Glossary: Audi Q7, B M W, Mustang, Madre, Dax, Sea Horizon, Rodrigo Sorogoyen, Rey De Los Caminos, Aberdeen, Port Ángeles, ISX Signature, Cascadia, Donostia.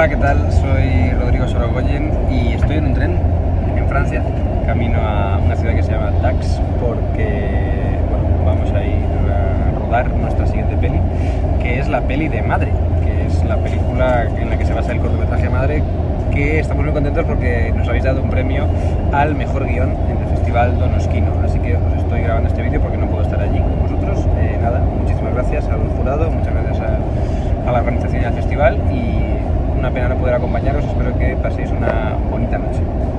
Hola, ¿qué tal? Soy Rodrigo Sorogoyen y estoy en un tren en Francia, camino a una ciudad que se llama Dax, porque bueno, vamos a ir a rodar nuestra siguiente peli, que es la peli de Madre, que es la película en la que se basa el cortometraje Madre, que estamos muy contentos porque nos habéis dado un premio al mejor guión en el Festival Donostiako. Así que os estoy grabando este vídeo porque no puedo estar allí con vosotros. Nada, muchísimas gracias al jurado, muchas gracias a la organización del festival y una pena no poder acompañaros. Espero que paséis una bonita noche.